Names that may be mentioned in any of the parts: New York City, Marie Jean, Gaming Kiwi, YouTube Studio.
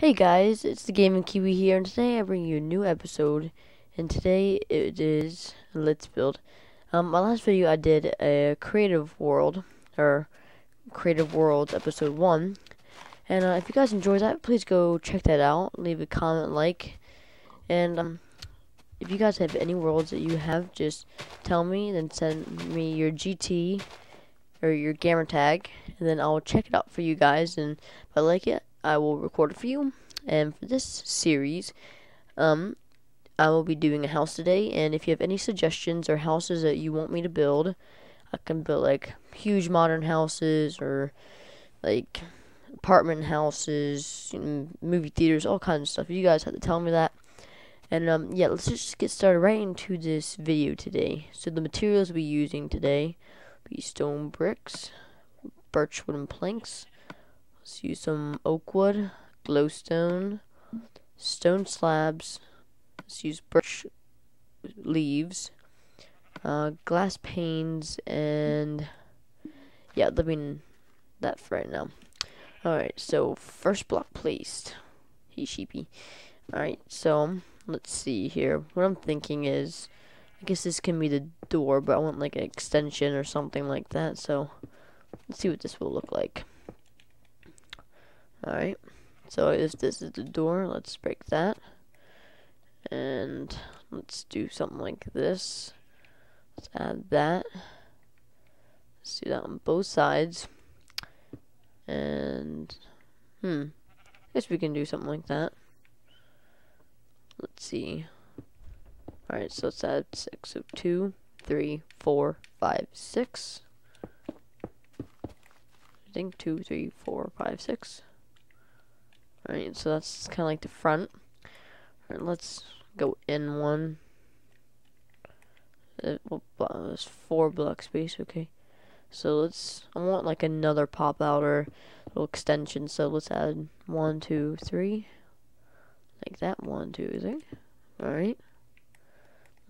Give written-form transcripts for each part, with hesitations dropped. Hey guys, it's the Gaming Kiwi here, and today I bring you a new episode, and today it is Let's Build. My last video I did a Creative World, or Creative Worlds Episode 1, and if you guys enjoyed that, please go check that out, leave a comment, like, and if you guys have any worlds that you have, just tell me, then send me your GT, or your gamer tag, and then I'll check it out for you guys, and if I like it, I will record it for you. And for this series, I will be doing a house today, and if you have any suggestions or houses that you want me to build, I can build like huge modern houses or like apartment houses, movie theaters, all kinds of stuff. You guys have to tell me that. And yeah, let's just get started right into this video today. So the materials we'll be using today will be stone bricks, birch wooden planks. Let's use some oak wood, glowstone, stone slabs. Let's use birch leaves, glass panes, and yeah, let me that for right now. Alright, so first block placed. Hey, sheepy. Alright, so let's see here. What I'm thinking is, I guess this can be the door, but I want like an extension or something like that. So let's see what this will look like. Alright, so if this is the door, let's break that, and let's do something like this. Let's add that. Let's do that on both sides, and I guess we can do something like that. Let's see. Alright, so let's add 6, so 2, 3, 4, 5, 6, I think 2, 3, 4, 5, 6. Alright, so that's kind of like the front. Alright, let's go in one. There's 4 block space, okay. So let's, I want like another pop out or little extension, so let's add 1, 2, 3. Like that, 1, 2, 3. Alright.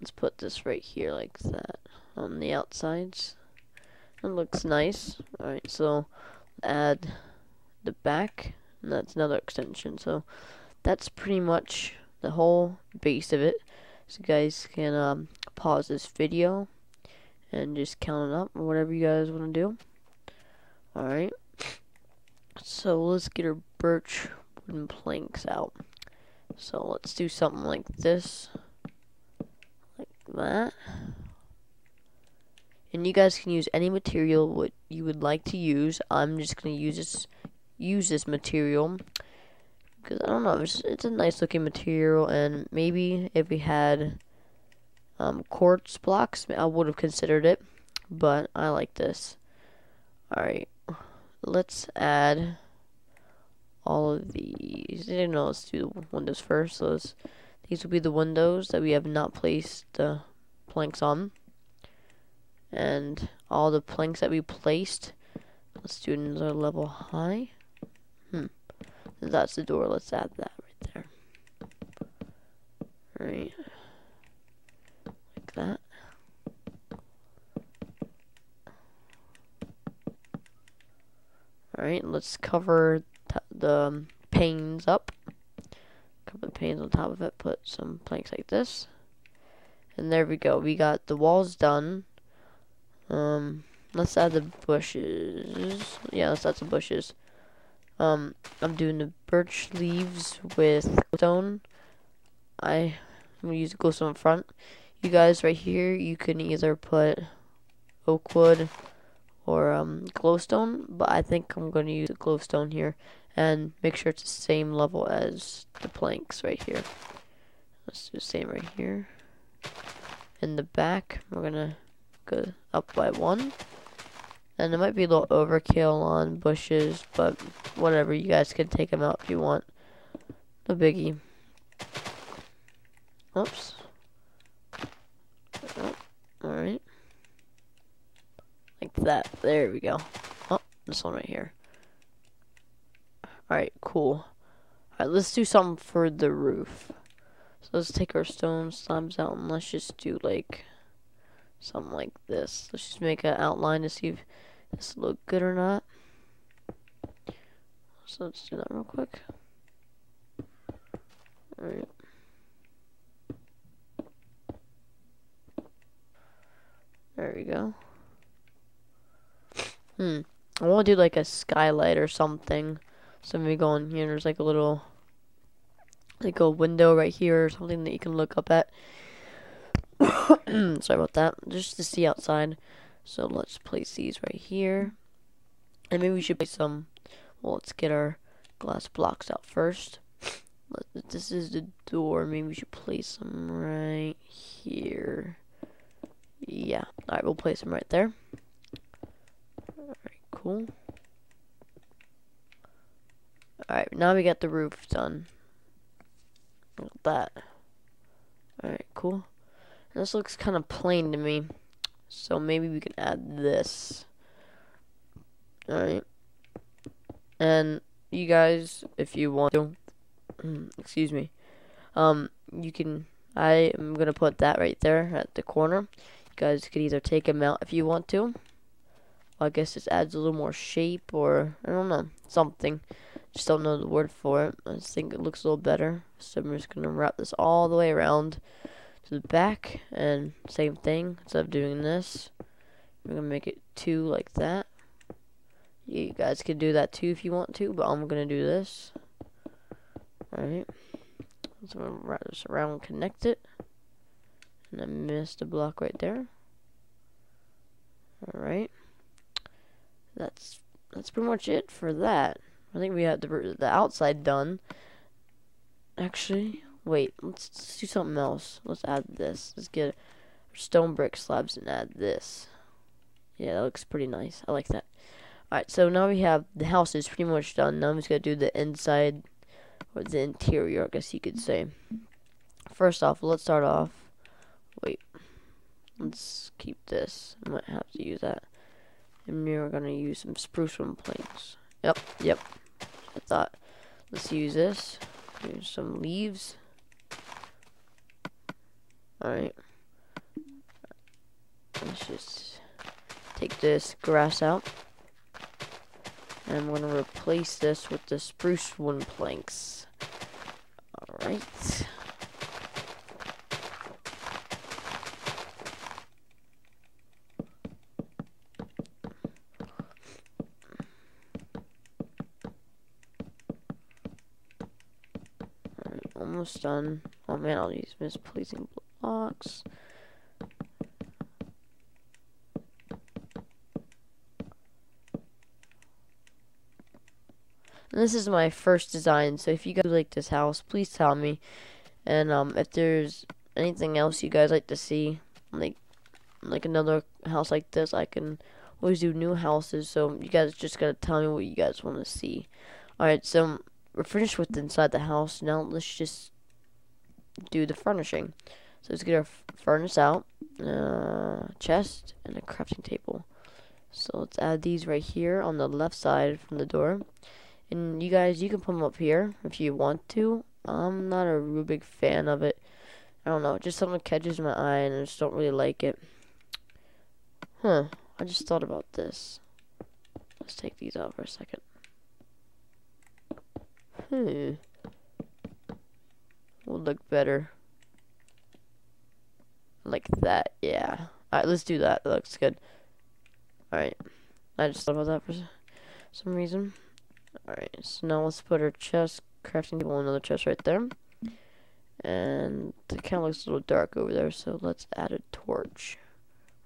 Let's put this right here like that on the outsides. It looks nice. Alright, so add the back. And that's another extension, so that's pretty much the whole base of it. So you guys can pause this video and just count it up or whatever you guys want to do. Alright, so let's get our birch wooden planks out. So let's do something like this, like that. And you guys can use any material what you would like to use. I'm just going to use this material because I don't know, it's a nice looking material, and maybe if we had quartz blocks I would have considered it, but I like this. Alright, let's add all of these. I didn't know, let's do the windows first. So these will be the windows that we have not placed the planks on, and all the planks that we placed, let's do another level high. That's the door. Let's add that right there. Right. Like that. Alright, let's cover the panes up. Cover the panes on top of it. Put some planks like this. And there we go. We got the walls done. Let's add the bushes. Yeah, let's add some bushes. I'm doing the birch leaves with glowstone. I'm gonna use glowstone in front. You guys right here, you can either put oak wood or glowstone, but I think I'm gonna use glowstone here, and make sure it's the same level as the planks right here. Let's do the same right here. In the back, we're gonna go up by 1. And it might be a little overkill on bushes, but whatever, you guys can take them out if you want. No biggie. Oops. Oh, alright. Like that. There we go. Oh, this one right here. Alright, cool. Alright, let's do something for the roof. So let's take our stone slabs out and let's just do like something like this. Let's just make an outline to see if this looks good or not. So let's do that real quick. Alright. There we go. I want to do like a skylight or something. So maybe go in here and there's like a little, like a window right here or something that you can look up at. Sorry about that. Just to see outside. So let's place these right here. And maybe we should place some. Well, let's get our glass blocks out first. This is the door. Maybe we should place them right here. Yeah. Alright, we'll place them right there. Alright, cool. Alright, now we got the roof done. Look at that. Alright, cool. And this looks kind of plain to me. So maybe we can add this. Alright. And you guys, if you want to, excuse me, you can, I am going to put that right there at the corner. You guys could either take them out if you want to. I guess this adds a little more shape or, I don't know, something. Just don't know the word for it. I just think it looks a little better. So I'm just going to wrap this all the way around to the back. And same thing, instead of doing this, we're going to make it two like that. You guys can do that too if you want to, but I'm going to do this. Alright. So I'm going to wrap this around, connect it. And I missed a block right there. Alright. That's pretty much it for that. I think we have the outside done. Actually, wait. Let's do something else. Let's add this. Let's get stone brick slabs and add this. Yeah, that looks pretty nice. I like that. Alright, so now we have the house is pretty much done. Now I'm just going to do the inside, or the interior, I guess you could say. First off, let's start off. Wait. Let's keep this. I might have to use that. And we're going to use some spruce wood planks. Yep, yep. I thought. Let's use this. Use some leaves. Alright. Let's just take this grass out. And I'm going to replace this with the spruce wood planks. Alright. Alright, almost done. Oh man, all these misplacing blocks. This is my first design, so if you guys like this house, please tell me. And if there's anything else you guys like to see, like another house like this, I can always do new houses. So you guys just gotta tell me what you guys want to see. All right, so we're finished with inside the house. Now let's just do the furnishing. So let's get our furnace out, chest, and a crafting table. So let's add these right here on the left side from the door. And you guys, you can put them up here if you want to. I'm not a real big fan of it. I don't know. Just something catches my eye and I just don't really like it. Huh. I just thought about this. Let's take these out for a second. Will look better. Like that, yeah. Alright, let's do that. That looks good. Alright. I just thought about that for some reason. Alright, so now let's put our chest, crafting table, another chest right there. And it kind of looks a little dark over there, so let's add a torch.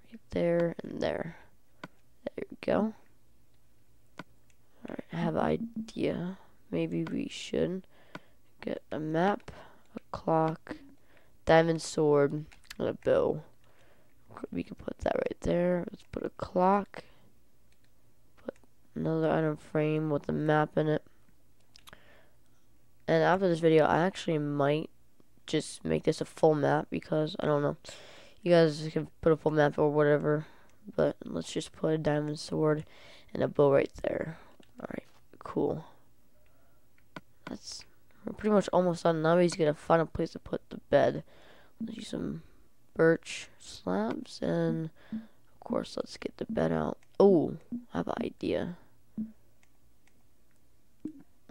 Right there and there. There we go. Alright, I have an idea. Maybe we should get a map, a clock, diamond sword, and a bow. We can put that right there. Let's put a clock. Another item frame with a map in it. And after this video, I actually might just make this a full map because I don't know. You guys can put a full map or whatever, but let's just put a diamond sword and a bow right there. Alright, cool. That's, we're pretty much almost done. Now he's gonna find a place to put the bed. Let's use some birch slabs and of course let's get the bed out. Oh, I have an idea.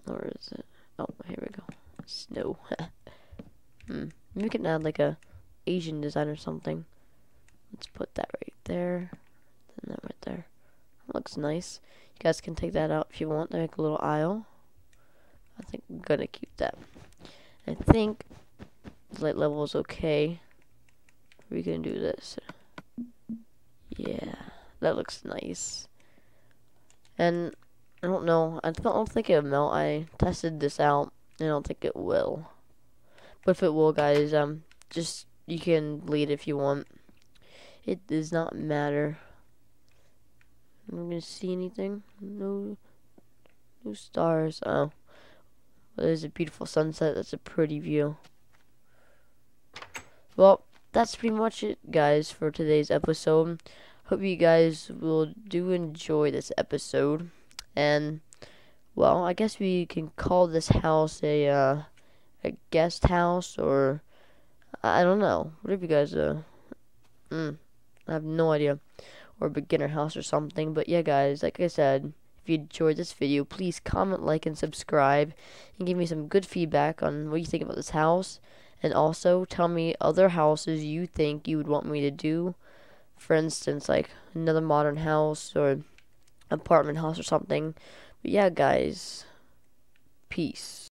Where is it? Oh, here we go. Snow. Maybe we can add like a Asian design or something. Let's put that right there. And that right there. That looks nice. You guys can take that out if you want. Make a little aisle. I think I'm gonna keep that. I think the light level is okay. We can do this. Yeah. That looks nice. And I don't know. I don't think it'll melt. I tested this out. I don't think it will. But if it will, guys, just you can bleed if you want. It does not matter. I'm not gonna see anything. No stars. Oh, well, there's a beautiful sunset. That's a pretty view. Well, that's pretty much it, guys, for today's episode. Hope you guys do enjoy this episode. And well, I guess we can call this house a guest house, or I don't know. Whatever you guys I have no idea. Or beginner house or something. But yeah, guys, like I said, if you enjoyed this video, please comment, like, and subscribe, and give me some good feedback on what you think about this house. And also tell me other houses you think you would want me to do. For instance, like another modern house or apartment house or something. But yeah, guys, peace.